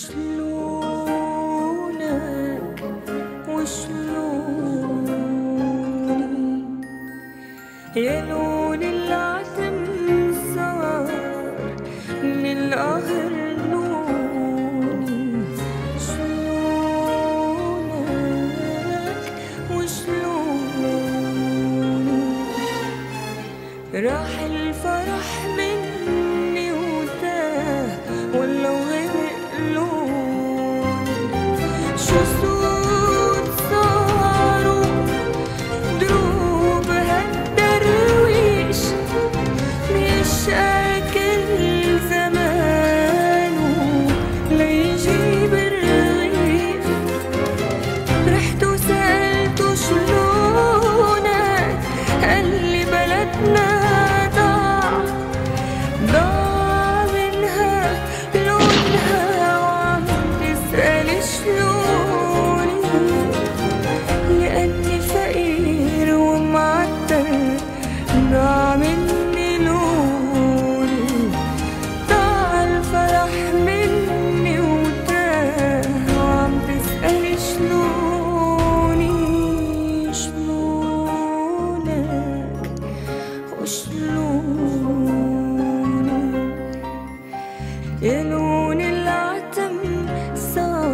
وشلونك وشلوني يا لون العتم صار من القهر لوني. شلونك وشلوني راح الفرح مني وتاه ولا يا لون العتم صار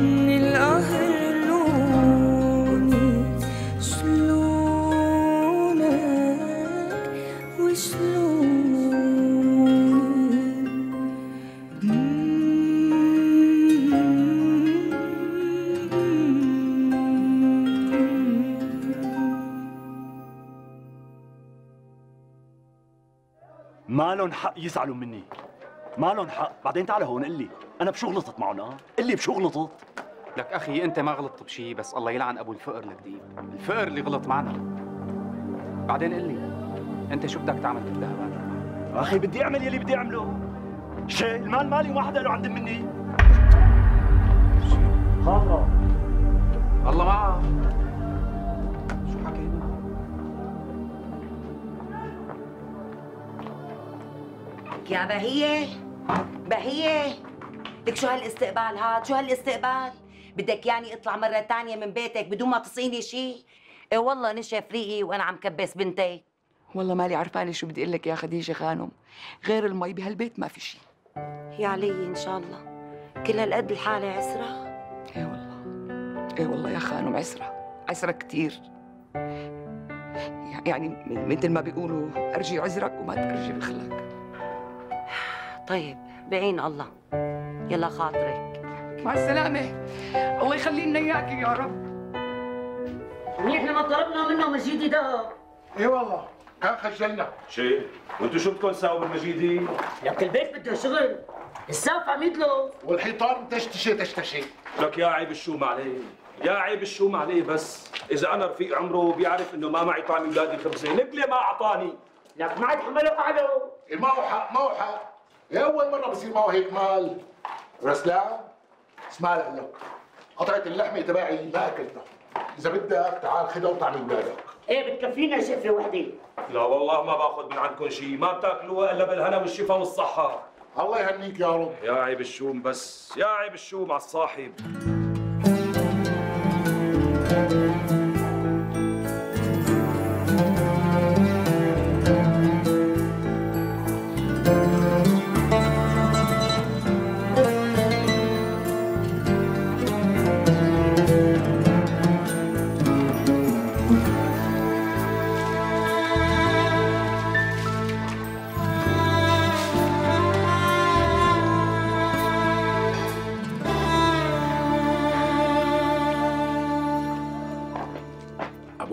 من القهر لوني. شلونك وشلوني. ما لهم حق يزعلوا مني، ما لهم حق. بعدين تعال هون قل لي انا بشو غلطت معهم. قل لي بشو غلطت لك. اخي انت ما غلطت بشي، بس الله يلعن ابو الفقر لك ديب، الفقر اللي غلط معنا. بعدين قل لي انت شو بدك تعمل بالذهبان. اخي بدي اعمل يلي بدي اعمله. شيء المال مالي وما حدا له عند مني. خاطر الله معك. شو حكينا؟ يا بهية، بهية لك شو هالاستقبال هاد؟ شو هالاستقبال؟ بدك يعني اطلع مرة تانية من بيتك بدون ما تصقيني شي؟ ايه والله نشف ريقي وانا عم كبس بنتي. والله مالي عرفانة شو بدي اقول لك يا خديجة خانم، غير المي بهالبيت ما في شي. يا علي ان شاء الله، كل هالقد الحالة عسرة؟ ايه والله، ايه والله يا خانم عسرة، عسرة كتير. يعني مثل ما بيقولوا ارجي عذرك وما ترجي بخلك. طيب بعين الله، يلا خاطرك. مع السلامة، الله يخلي لنا إياكي يا رب. منيح لما طلبنا منه مجيدي ده. إيه والله، كان خجلنا. شيء، وأنتوا شو بدكم تساووا بالمجيدي؟ لك البيت بده شغل، السقف عم يطلب والحيطان متشتشة تشتشة. لك يا عيب الشوم عليه، يا عيب الشوم عليه، بس إذا أنا رفيق عمره بيعرف إنه ما معي طعمي ولادي خبزة، لك ليه ما أعطاني؟ لك ما عاد حمله قعده. إيه معه حق، معه حق. أول مرة بصير معه هيك مال. رسلان اسمع لك، قطعة اللحمة تبعي ما أكلتها، إذا بدك تعال خذها وطعمي ولادك. إيه بتكفينا شفة وحدة. لا والله ما باخذ من عندكم شيء، ما بتاكلوها إلا بالهنا والشفا والصحة. الله يهنيك يا رب. يا عيب الشوم بس، يا عيب الشوم على الصاحب.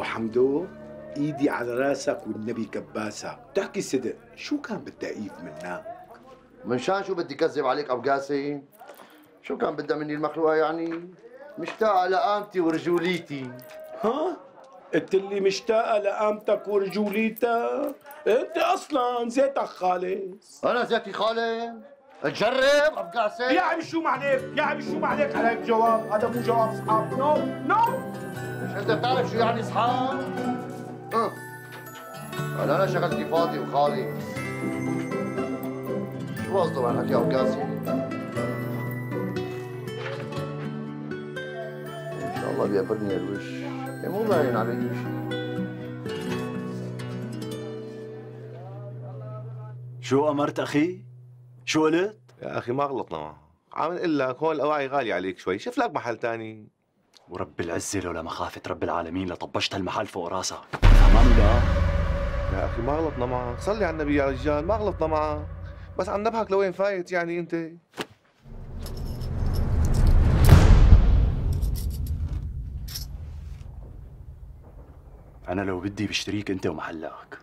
حمدو ايدي على راسك والنبي كباسك، بتحكي الصدق، شو كان بالتأييف منك؟ منشان شو بدي كذب عليك ابو قاسم؟ شو كان بدها مني المخلوقة يعني؟ مشتاقة لقامتي ورجوليتي. ها؟ قلت لي مشتاقة لقامتك ورجوليتك؟ انت اصلا زيتك خالص. انا زيتي خالص؟ تجرب ابو قاسم؟ يا عمي شو معليك؟ يا عمي شو معليك على هيك جواب؟ هذا مو جواب اصحاب، نو نو. مش انت بتعرف شو يعني اصحاب؟ قال انا شغلتي فاضي وخالي. شو قصده بهالحكي يا ابو قاسم؟ والله بيعبرني الوش، يعني مو باين علي شيء. شو أمرت أخي؟ شو قلت؟ يا أخي ما غلطنا معه، عم نقول لك هون الأواعي غالية عليك شوي، شوف لك محل تاني. ورب العزة لولا مخافة رب العالمين لطبشت هالمحل فوق راسك، تمام لا؟ يا أخي ما غلطنا معه، صلي على النبي يا رجال، ما غلطنا معه، بس عم نبهك لوين فايت يعني أنت. أنا لو بدي بشتريك أنت ومحلك.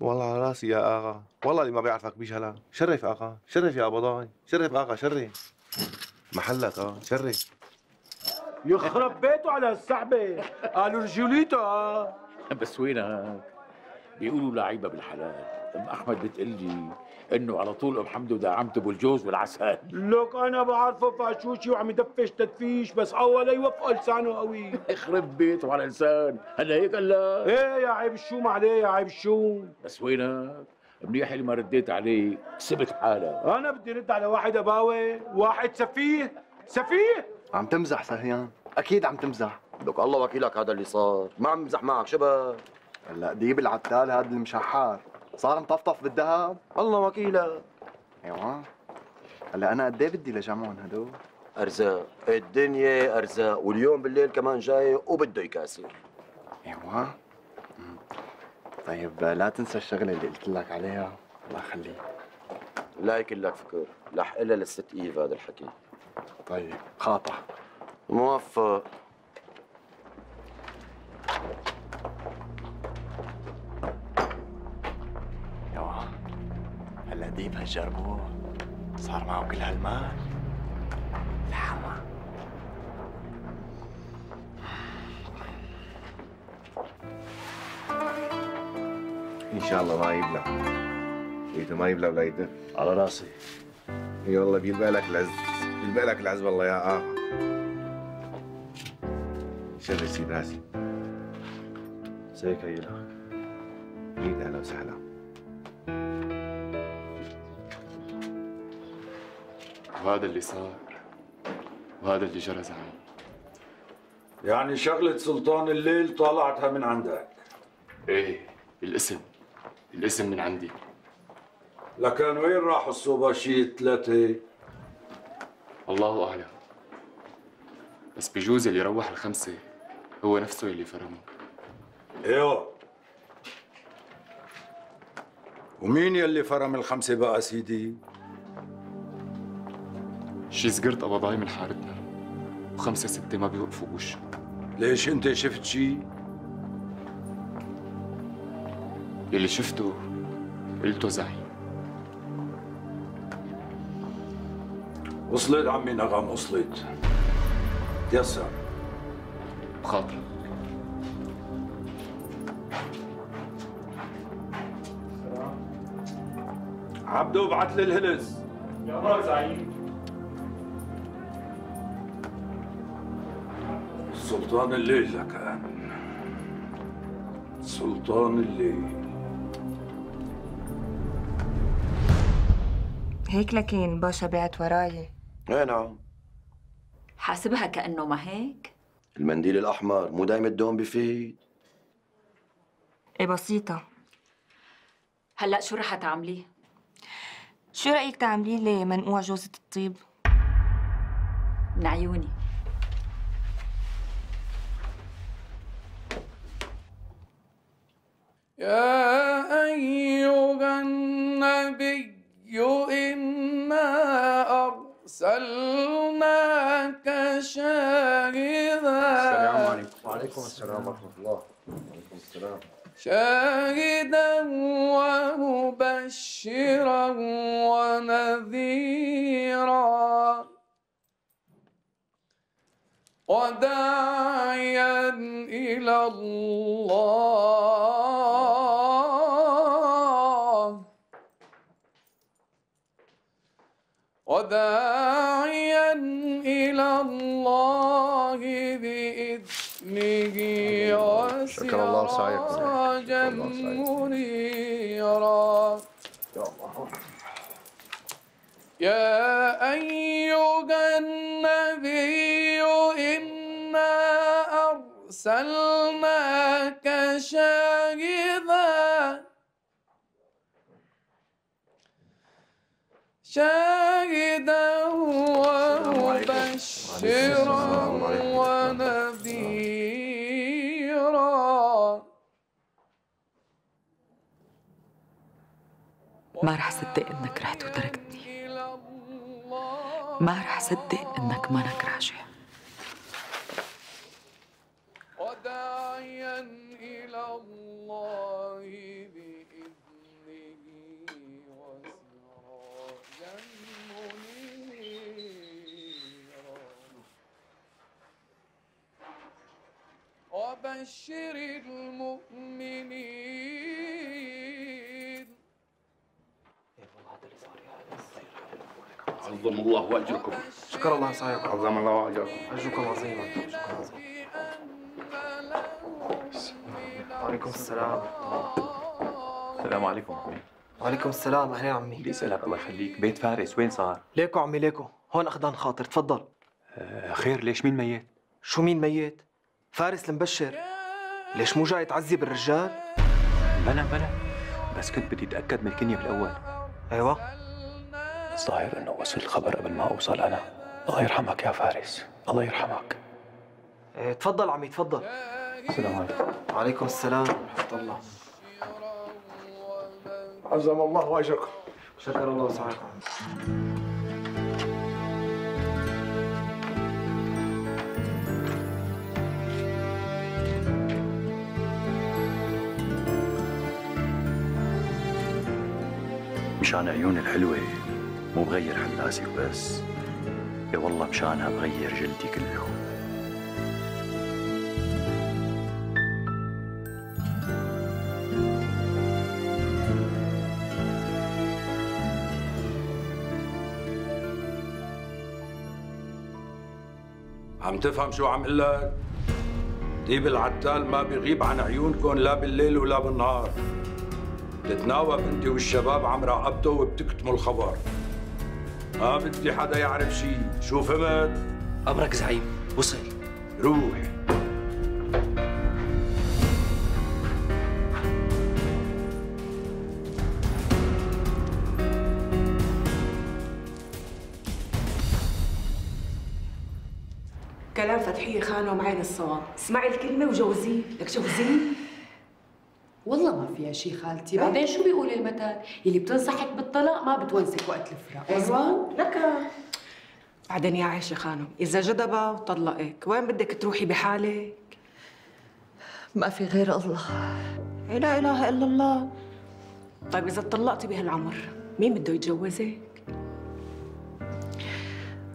والله على راسي يا آغا، والله اللي ما بيعرفك بيجهلك، شرف آغا، شرف يا أبو ضاي، شرف آغا شرف. محلك شرف. يخرب بيته على السحبة، قالوا رجوليتها. بس وينك؟ بيقولوا لعيبة بالحلال، أم أحمد بتقلي إنه على طول أم حمدو دعمته بالجوز والعسل. لك أنا بعرفه فاشوشي وعم يدفش تدفيش بس أول يوفقه لسانه قوي. يخرب بيته على لسان، هلا هيك هلا. إيه يا عيب الشوم عليه يا عيب الشوم. بس وينك؟ منيح اللي ما رديت عليه، كسبت حالك. أنا بدي رد على واحد أباوي، واحد سفيه، سفيه؟ عم تمزح سهيان، أكيد عم تمزح. لك الله وكيلك هذا اللي صار، ما عم بمزح معك شباب. هلا ديب العتال هذا المشحار، صار مطفطف بالذهب، الله وكيلك. ايوه. هلا أنا قد إيه بدي لجمعهم هدول؟ أرزاق، الدنيا أرزاق، واليوم بالليل كمان جاي وبده يكاسر. ايوه. طيب لا تنسى الشغلة اللي قلت لك عليها، الله يخليك. لا يكلك فكر، رح قلها للست إيف هذا الحكي. طيب خاطئ موفق. يوا هلا ديب هالجربوه صار معه كل هالمال لحمة. ان شاء الله ما يبلع، ايده ما يبلع ولا يدف. على راسي. اي والله بيلبق لك العز، بالك العز والله يا آغا. شر سيد راسي. ازيك هيلك؟ اكيد اهلا وسهلا. وهذا اللي صار وهذا اللي جرى زعم. يعني شغلة سلطان الليل طالعتها من عندك. ايه الاسم من عندي. لكن وين راحوا الصوباشية الثلاثة؟ الله أعلم، بس بجوز اللي روح الخمسة هو نفسه اللي فرموا. ايوه، ومين يلي فرم الخمسة بقى سيدي؟ شي صغرت أبو ضاي من حارتنا، وخمسة ستة ما بيوقفوش. ليش أنت شفت شي؟ اللي شفته قلته زعيم. وصلت عمي نغم، وصلت. تيسر بخاطرك. عبدو ابعت لي الهلز. يا مرة زعيم. سلطان الليل لكان، سلطان الليل. هيك لكن باشا بعت وراي. ايه نعم. حاسبها كأنه ما هيك؟ المنديل الأحمر مو دايما الدوم بفيد. ايه بسيطة. هلا شو رح تعملي؟ شو رأيك تعملي لي منقوع جوزة الطيب؟ من عيوني. يا أيها النبي إنا أرسلناك شاهدا. السلام عليكم. وعليكم السلام ورحمة الله. وعليكم السلام. شاهدا ومبشرا ونذيرا وداعيا إلى الله وداعيا إلى الله بإذنه وسراجا منيرا. يا أيها النبي إنا أرسلناك شاهدا ومبشرا ونذيرا. ما رح صدق انك رحت وتركتني، ما رح صدق انك مانك راجع. وداعيا إلى الله بإذنه وسراجا منيرا. وبشر المؤمنين. عظم الله أجركم. شكر الله صاحبكم. عظم الله أجركم. أجركم عظيما. شكرا عظيما. وعليكم السلام. السلام عليكم عمي. وعليكم السلام. اهلا يا عمي. بدي اسالك الله يخليك، بيت فارس وين صار؟ ليكو عمي ليكو، هون اخدان خاطر، تفضل. خير ليش؟ مين ميت؟ شو مين ميت؟ فارس المبشر. ليش مو جاي تعزي بالرجال؟ بلا بس كنت بدي اتاكد من الكنيه بالاول. ايوه الظاهر انه وصل الخبر قبل ما اوصل انا. الله يرحمك يا فارس، الله يرحمك. تفضل عمي تفضل. السلام عليكم. وعليكم السلام ورحمة الله. عظم الله أجركم. شكر الله صحيحكم. مشان عيون الحلوة مو بغير حلاسي وبس، يا والله مشانها بغير جلدي كله. عم تفهم شو عم اقول لك؟ ديب العتال ما بيغيب عن عيونكم لا بالليل ولا بالنهار. بتتناوب انت والشباب عم راقبته وبتكتموا الخبر. ما بدي حدا يعرف شيء، شو فهمت؟ امرك زعيم، وصل. روح. كلام فتحية خانه معين الصواب، اسمعي الكلمة وجوزيه، لك جوزيه؟ والله ما فيها شيء خالتي، بعدين شو بيقول المثل؟ اللي بتنصحك بالطلاق ما بتونسك وقت الفراق، مزبوط؟ لك بعدين يا عايشة خانم، إذا جدبة وطلقك، وين بدك تروحي بحالك؟ ما في غير الله. لا إله إلا الله. طيب إذا طلقتي بهالعمر، مين بده يتجوزك؟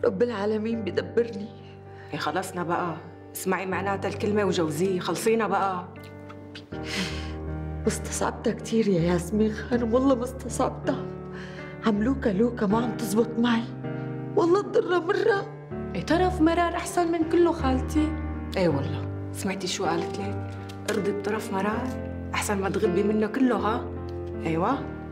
رب العالمين بدبرني. خلصنا بقى، اسمعي معناتها الكلمة وجوزيه، خلصينا بقى. مستصعبتها كثير يا ياسمين خانم، والله مستصعبتها. عم لوكا ما عم تزبط معي، والله الضرة مرة. اي طرف مرار أحسن من كله خالتي. اي والله، سمعتي شو قالت لي؟ ارضي بطرف مرار أحسن ما تغبي منه كله. ها؟ ايوه.